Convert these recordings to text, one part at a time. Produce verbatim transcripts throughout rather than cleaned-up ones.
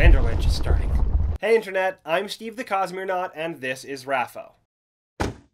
Sander Lynch is starting. Hey Internet, I'm Steve the Cosmere Knot, and this is RaFO.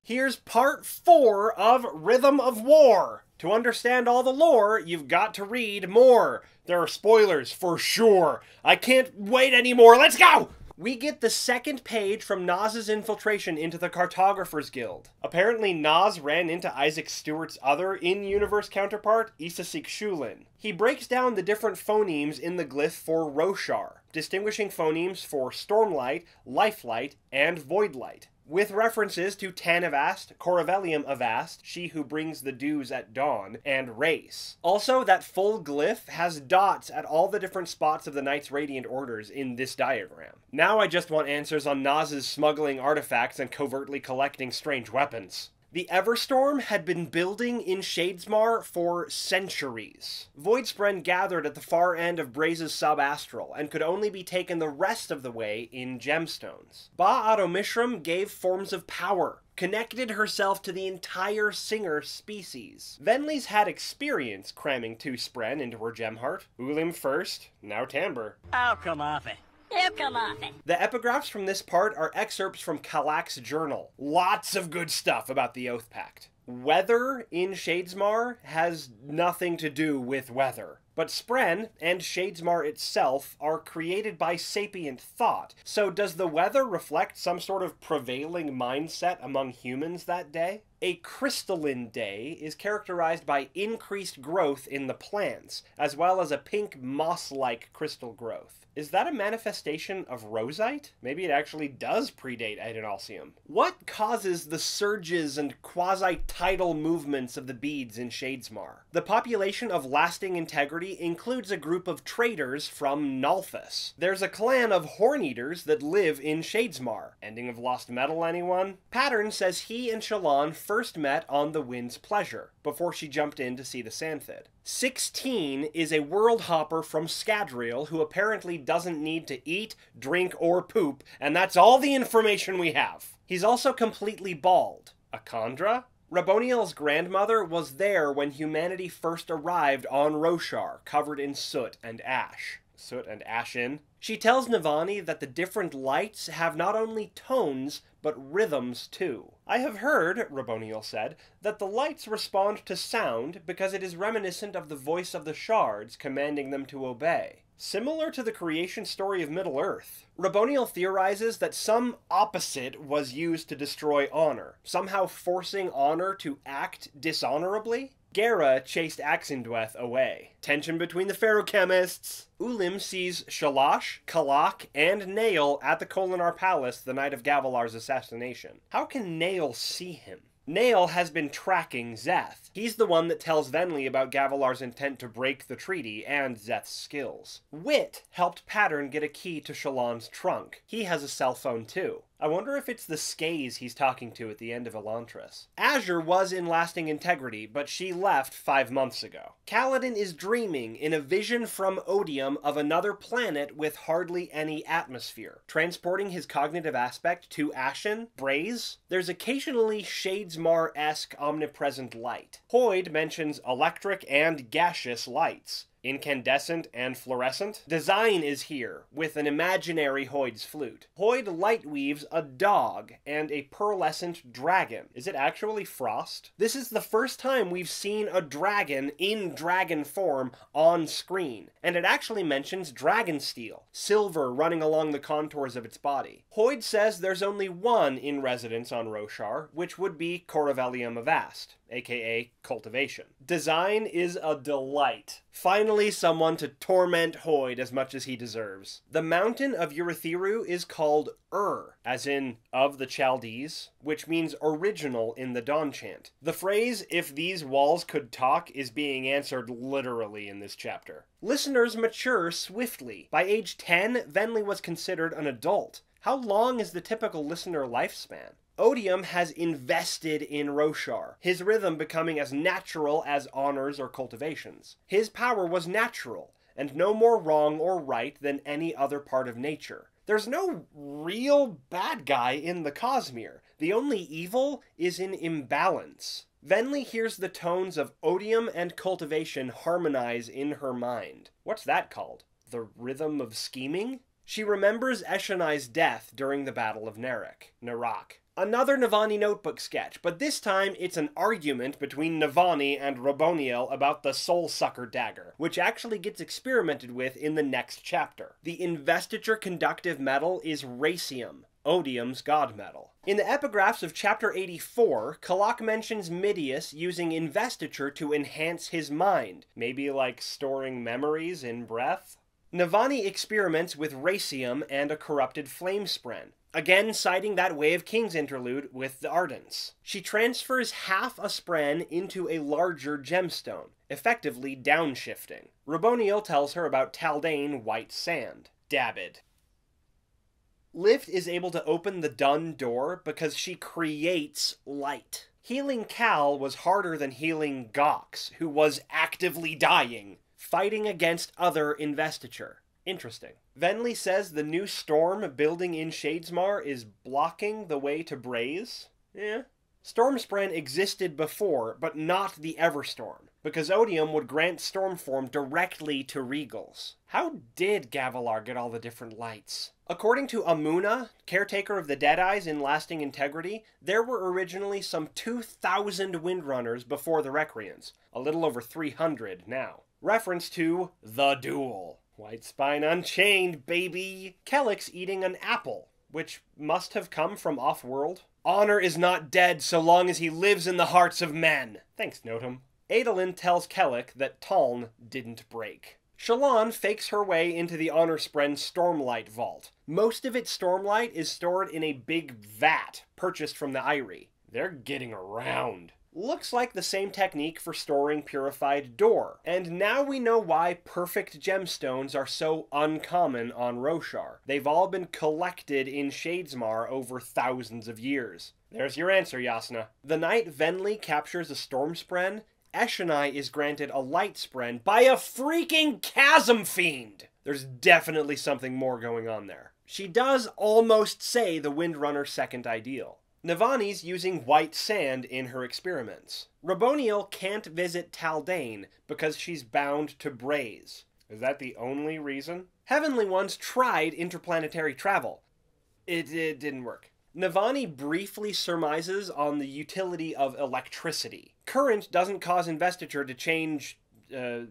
Here's part four of Rhythm of War. To understand all the lore, you've got to read more. There are spoilers, for sure. I can't wait anymore, let's go! We get the second page from Naz's infiltration into the Cartographer's Guild. Apparently Naz ran into Isaac Stewart's other in-universe counterpart, Issa Seek Shulin. He breaks down the different phonemes in the glyph for Roshar, distinguishing phonemes for Stormlight, Lifelight, and Voidlight, with references to Tanavast, Koravellium Avast, She Who Brings the Dews at Dawn, and Race. Also, that full glyph has dots at all the different spots of the Knight's Radiant Orders in this diagram. Now I just want answers on Naz's smuggling artifacts and covertly collecting strange weapons. The Everstorm had been building in Shadesmar for centuries. Voidspren gathered at the far end of Braize's subastral, and could only be taken the rest of the way in gemstones. Ba-Ado Mishram gave forms of power, connected herself to the entire singer species. Venli's had experience cramming two spren into her gemheart. Ulim first, now Timbre. Oh, come off it. It'll come off it. The epigraphs from this part are excerpts from Kalak's journal. Lots of good stuff about the Oath Pact. Weather in Shadesmar has nothing to do with weather. But Spren, and Shadesmar itself, are created by sapient thought, so does the weather reflect some sort of prevailing mindset among humans that day? A crystalline day is characterized by increased growth in the plants, as well as a pink moss-like crystal growth. Is that a manifestation of rosite? Maybe it actually does predate Adenalcium. What causes the surges and quasi-tidal movements of the beads in Shadesmar? The population of Lasting Integrity includes a group of traders from Nalthus. There's a clan of Horn-Eaters that live in Shadesmar. Ending of Lost Metal, anyone? Pattern says he and Shallan first met on the Wind's Pleasure, before she jumped in to see the Santhid. sixteen is a world hopper from Scadrial who apparently doesn't need to eat, drink, or poop, and that's all the information we have. He's also completely bald. A Chandra? Raboniel's grandmother was there when humanity first arrived on Roshar, covered in soot and ash. Soot and Ashen. She tells Navani that the different lights have not only tones, but rhythms too. I have heard, Raboniel said, that the lights respond to sound because it is reminiscent of the voice of the shards commanding them to obey. Similar to the creation story of Middle-earth. Raboniel theorizes that some opposite was used to destroy honor, somehow forcing honor to act dishonorably. Gera chased Axindweth away. Tension between the ferrochemists! Ulim sees Shalash, Kalak, and Nale at the Kolinar Palace the night of Gavilar's assassination. How can Nale see him? Nale has been tracking Zeth. He's the one that tells Venli about Gavilar's intent to break the treaty and Zeth's skills. Wit helped Pattern get a key to Shallan's trunk. He has a cell phone too. I wonder if it's the Skaze he's talking to at the end of Elantris. Azure was in Lasting Integrity, but she left five months ago. Kaladin is dreaming in a vision from Odium of another planet with hardly any atmosphere, transporting his cognitive aspect to Ashen, Braize. There's occasionally shades Mar-esque omnipresent light. Hoid mentions electric and gaseous lights, incandescent and fluorescent. Design is here, with an imaginary Hoid's flute. Hoid lightweaves a dog and a pearlescent dragon. Is it actually Frost? This is the first time we've seen a dragon in dragon form on screen, and it actually mentions dragonsteel, silver running along the contours of its body. Hoid says there's only one in residence on Roshar, which would be Koravellium Avast, aka cultivation. Design is a delight. Finally, someone to torment Hoid as much as he deserves. The mountain of Urethiru is called Ur, as in of the Chaldees, which means original in the Dawn Chant. The phrase, if these walls could talk, is being answered literally in this chapter. Listeners mature swiftly. By age ten, Venli was considered an adult. How long is the typical listener lifespan? Odium has invested in Roshar, his rhythm becoming as natural as honors or cultivations. His power was natural, and no more wrong or right than any other part of nature. There's no real bad guy in the Cosmere. The only evil is in imbalance. Venli hears the tones of Odium and cultivation harmonize in her mind. What's that called? The rhythm of scheming? She remembers Eshenai's death during the Battle of Narak, Narak. Another Navani notebook sketch, but this time it's an argument between Navani and Raboniel about the soul-sucker dagger, which actually gets experimented with in the next chapter. The investiture conductive metal is racium, Odium's god metal. In the epigraphs of chapter eighty-four, Kalak mentions Midius using investiture to enhance his mind, maybe like storing memories in breath? Navani experiments with racium and a corrupted flamespren, again citing that Way of Kings interlude with the Ardents. She transfers half a spren into a larger gemstone, effectively downshifting. Raboniel tells her about Taldane White Sand, Dabid. Lift is able to open the dun door because she creates light. Healing Cal was harder than healing Gox, who was actively dying, fighting against other investiture. Interesting. Venli says the new storm building in Shadesmar is blocking the way to Braize. Yeah. Stormspren existed before, but not the Everstorm, because Odium would grant Stormform directly to Regals. How did Gavilar get all the different lights? According to Amuna, caretaker of the Deadeyes in Lasting Integrity, there were originally some two thousand Windrunners before the Recreants, a little over three hundred now. Reference to The Duel. White Spine Unchained, baby! Kellic's eating an apple, which must have come from off-world. Honor is not dead so long as he lives in the hearts of men! Thanks, Notum. Adolin tells Kellic that Taln didn't break. Shallan fakes her way into the Honor Spren's Stormlight Vault. Most of its Stormlight is stored in a big vat purchased from the Eyrie. They're getting around. Looks like the same technique for storing Purified Door, and now we know why perfect gemstones are so uncommon on Roshar. They've all been collected in Shadesmar over thousands of years. There's your answer, Yasna. The night Venli captures a Stormspren, Eshenai is granted a Light Spren by a freaking Chasm Fiend! There's definitely something more going on there. She does almost say the Windrunner's second ideal. Navani's using white sand in her experiments. Raboniel can't visit Taldane because she's bound to Braize. Is that the only reason? Heavenly Ones tried interplanetary travel. It, it didn't work. Navani briefly surmises on the utility of electricity. Current doesn't cause investiture to change uh,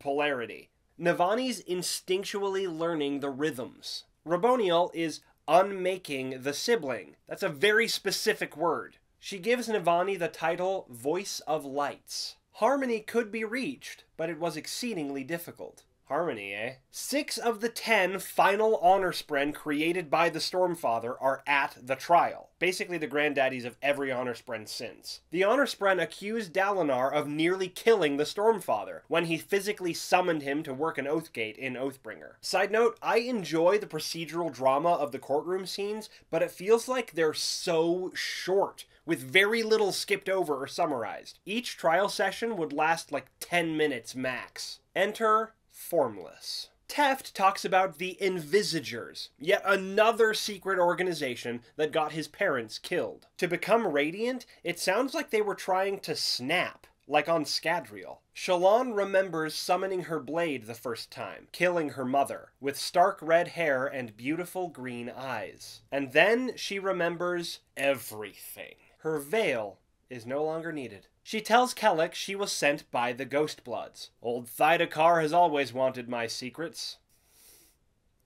polarity. Navani's instinctually learning the rhythms. Raboniel is unmaking the sibling. That's a very specific word. She gives Navani the title Voice of Lights. Harmony could be reached, but it was exceedingly difficult. Harmony, eh? Six of the ten final honor spren created by the Stormfather are at the trial. Basically the granddaddies of every honor spren since. The honor spren accused Dalinar of nearly killing the Stormfather when he physically summoned him to work an Oathgate in Oathbringer. Side note, I enjoy the procedural drama of the courtroom scenes, but it feels like they're so short, with very little skipped over or summarized. Each trial session would last like ten minutes max. Enter Formless. Teft talks about the Envisagers, yet another secret organization that got his parents killed. To become Radiant, it sounds like they were trying to snap, like on Scadrial. Shallan remembers summoning her blade the first time, killing her mother, with stark red hair and beautiful green eyes. And then she remembers everything. Her veil is no longer needed. She tells Kalak she was sent by the Ghostbloods. Old Thydakar has always wanted my secrets.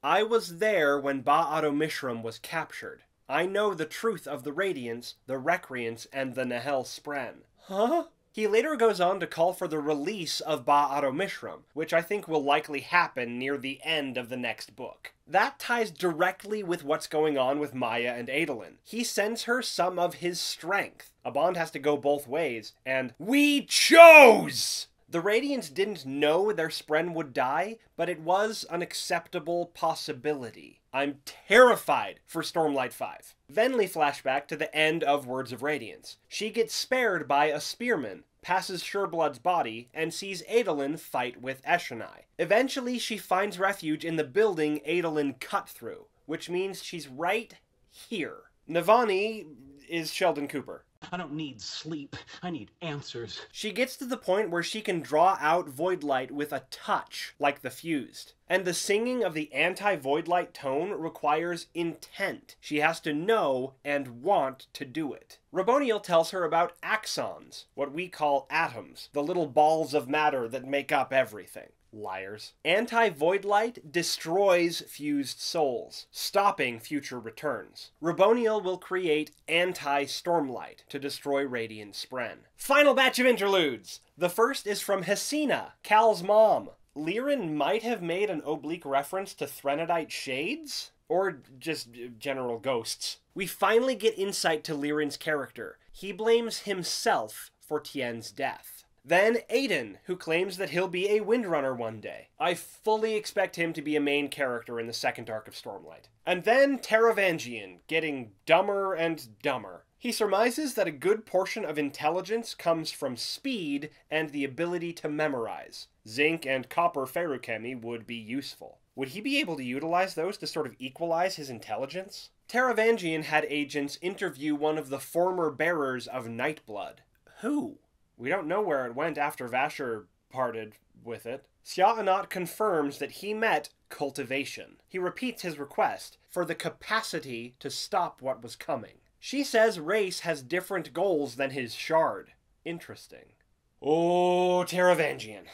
I was there when Ba-Ado Mishram was captured. I know the truth of the Radiants, the Recreants, and the Nahel Spren. Huh? He later goes on to call for the release of Ba-Ado Mishram, which I think will likely happen near the end of the next book. That ties directly with what's going on with Maya and Adolin. He sends her some of his strength. A bond has to go both ways, and we chose! The Radiants didn't know their Spren would die, but it was an acceptable possibility. I'm terrified for Stormlight five. Venli flashback to the end of Words of Radiance. She gets spared by a spearman, passes Sureblood's body, and sees Adolin fight with Eshenai. Eventually, she finds refuge in the building Adolin cut through, which means she's right here. Navani is Sheldon Cooper. I don't need sleep. I need answers. She gets to the point where she can draw out Voidlight with a touch, like the Fused. And the singing of the anti-Voidlight tone requires intent. She has to know and want to do it. Raboniel tells her about axons, what we call atoms, the little balls of matter that make up everything. Liars. Anti-Voidlight destroys fused souls, stopping future returns. Raboniel will create anti-Stormlight to destroy Radiant Spren. Final batch of interludes! The first is from Hesina, Cal's mom. Liren might have made an oblique reference to Threnodite shades? Or just general ghosts. We finally get insight to Liren's character. He blames himself for Tien's death. Then Aiden, who claims that he'll be a Windrunner one day. I fully expect him to be a main character in the second arc of Stormlight. And then Taravangian, getting dumber and dumber. He surmises that a good portion of intelligence comes from speed and the ability to memorize. Zinc and copper ferrochemy would be useful. Would he be able to utilize those to sort of equalize his intelligence? Taravangian had agents interview one of the former bearers of Nightblood. Who? We don't know where it went after Vasher parted with it. Sya-Anat confirms that he met Cultivation. He repeats his request for the capacity to stop what was coming. She says Race has different goals than his shard. Interesting. Oh, Taravangian.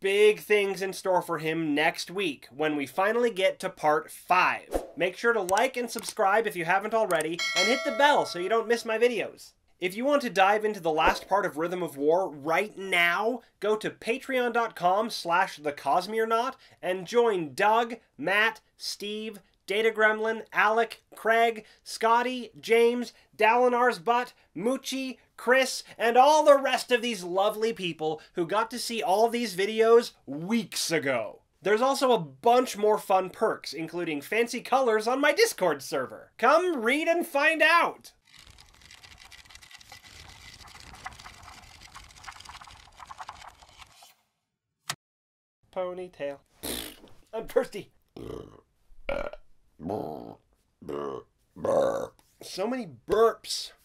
Big things in store for him next week, when we finally get to part five. Make sure to like and subscribe if you haven't already, and hit the bell so you don't miss my videos. If you want to dive into the last part of Rhythm of War right now, go to patreon.com slash the Cosmere Knot and join Doug, Matt, Steve, Data Gremlin, Alec, Craig, Scotty, James, Dalinar's Butt, Moochie, Chris, and all the rest of these lovely people who got to see all these videos weeks ago. There's also a bunch more fun perks, including fancy colors on my Discord server. Come read and find out! Ponytail. I'm thirsty. So many burps.